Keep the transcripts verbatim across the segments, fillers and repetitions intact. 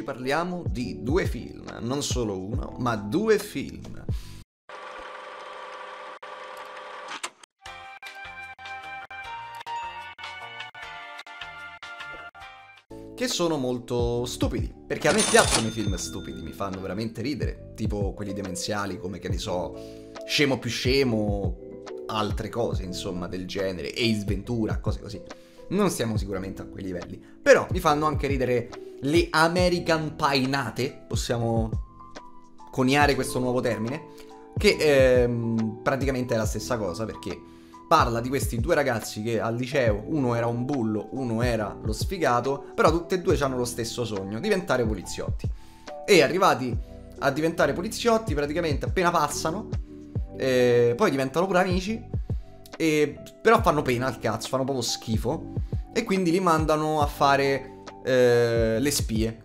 Oggi parliamo di due film, non solo uno, ma due film. Che sono molto stupidi, perché a me piacciono i film stupidi, mi fanno veramente ridere, tipo quelli demenziali come, che ne so, Scemo più scemo, altre cose insomma del genere, Ace Ventura, cose così. Non siamo sicuramente a quei livelli, però mi fanno anche ridere le American Pie nate, possiamo coniare questo nuovo termine, che ehm, praticamente è la stessa cosa, perché parla di questi due ragazzi che al liceo, uno era un bullo, uno era lo sfigato, però tutti e due hanno lo stesso sogno, diventare poliziotti. E arrivati a diventare poliziotti, praticamente appena passano, eh, poi diventano pure amici, eh, però fanno pena al cazzo, fanno proprio schifo, e quindi li mandano a fare eh, le spie.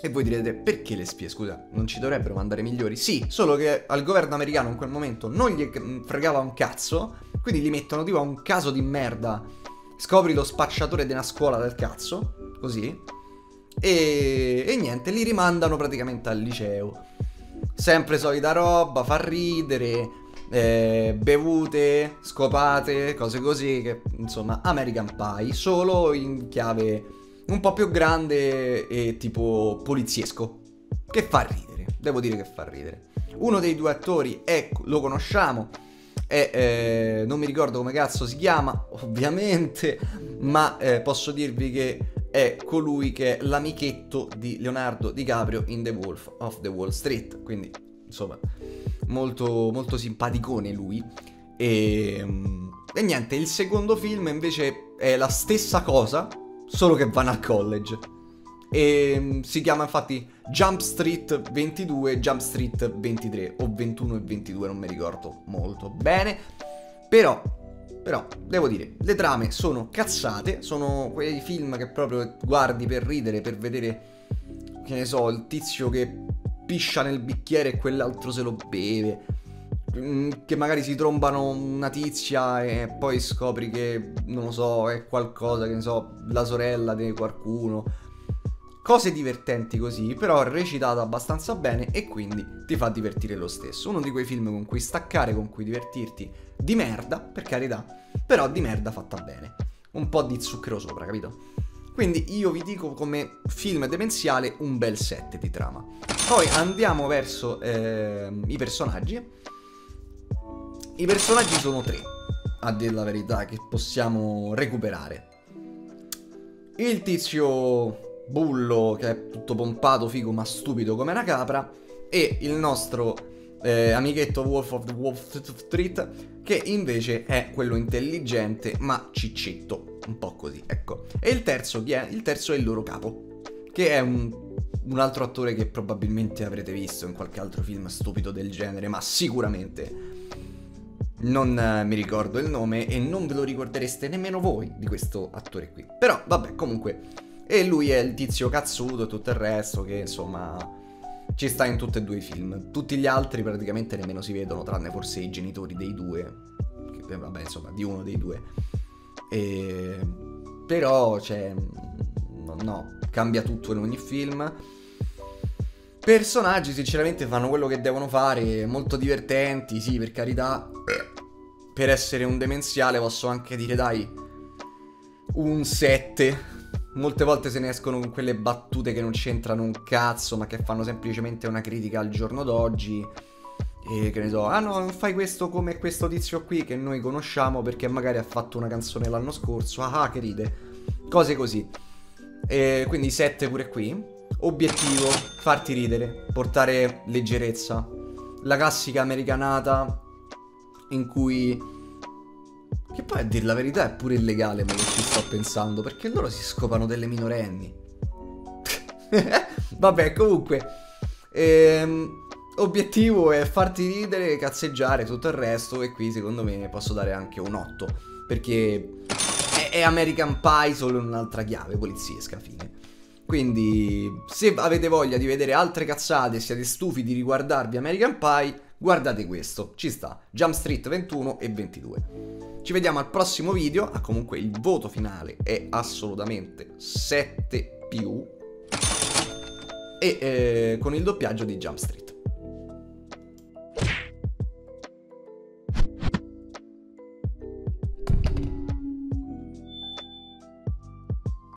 E voi direte, perché le spie? Scusa, non ci dovrebbero mandare migliori? Sì, solo che al governo americano in quel momento non gli fregava un cazzo, quindi gli mettono tipo a un caso di merda, scopri lo spacciatore della scuola del cazzo, così, e, e niente, li rimandano praticamente al liceo. Sempre solita roba, fa ridere, eh, bevute, scopate, cose così, che insomma American Pie, solo in chiave un po' più grande e tipo poliziesco, che fa ridere, devo dire che fa ridere. Uno dei due attori è, lo conosciamo, è, eh, non mi ricordo come cazzo si chiama ovviamente, ma eh, posso dirvi che è colui che è l'amichetto di Leonardo DiCaprio in The Wolf of the Wall Street, quindi insomma molto, molto simpaticone lui. E, e niente, il secondo film invece è la stessa cosa, solo che vanno al college, e si chiama infatti Jump Street ventidue, Jump Street ventitré o ventuno e ventidue, non mi ricordo molto bene, però, però devo dire, le trame sono cazzate, sono quei film che proprio guardi per ridere, per vedere, che ne so, il tizio che piscia nel bicchiere e quell'altro se lo beve, che magari si trombano una tizia e poi scopri che, non lo so, è qualcosa, che ne so, la sorella di qualcuno, cose divertenti così, però recitata abbastanza bene e quindi ti fa divertire lo stesso. Uno di quei film con cui staccare, con cui divertirti, di merda, per carità, però di merda fatta bene, un po' di zucchero sopra, capito? Quindi io vi dico, come film demenziale, un bel sette di trama. Poi andiamo verso eh, i personaggi. I personaggi sono tre, a dir la verità, che possiamo recuperare. Il tizio bullo, che è tutto pompato, figo, ma stupido come una capra, e il nostro eh, amichetto Wolf of the Wall Street, che invece è quello intelligente, ma ciccetto, un po' così, ecco. E il terzo chi è? Il terzo è il loro capo, che è un, un altro attore che probabilmente avrete visto in qualche altro film stupido del genere, ma sicuramente non eh, mi ricordo il nome e non ve lo ricordereste nemmeno voi di questo attore qui. Però vabbè, comunque, e lui è il tizio cazzuto e tutto il resto, che insomma ci sta in tutti e due i film. Tutti gli altri praticamente nemmeno si vedono, tranne forse i genitori dei due, che, vabbè insomma di uno dei due, e... però cioè no, no, cambia tutto in ogni film. Personaggi sinceramente fanno quello che devono fare, molto divertenti, sì, per carità. Per essere un demenziale posso anche dire, dai, un sette. Molte volte se ne escono con quelle battute che non c'entrano un cazzo, ma che fanno semplicemente una critica al giorno d'oggi. E che ne so, ah no, non fai questo come questo tizio qui che noi conosciamo perché magari ha fatto una canzone l'anno scorso, ah che ride, cose così. E quindi sette pure qui. Obiettivo, farti ridere, portare leggerezza, la classica americanata in cui, che poi a dir la verità è pure illegale, ma che ci sto pensando, perché loro si scopano delle minorenni. Vabbè, comunque ehm, obiettivo è farti ridere, cazzeggiare, tutto il resto, e qui secondo me posso dare anche un otto, perché è, è American Pie solo in un'altra chiave poliziesca, fine. Quindi se avete voglia di vedere altre cazzate, siete stufi di riguardarvi American Pie, guardate questo, ci sta, Jump Street ventuno e ventidue. Ci vediamo al prossimo video. Ah, comunque il voto finale è assolutamente sette più. e eh, con il doppiaggio di Jump Street.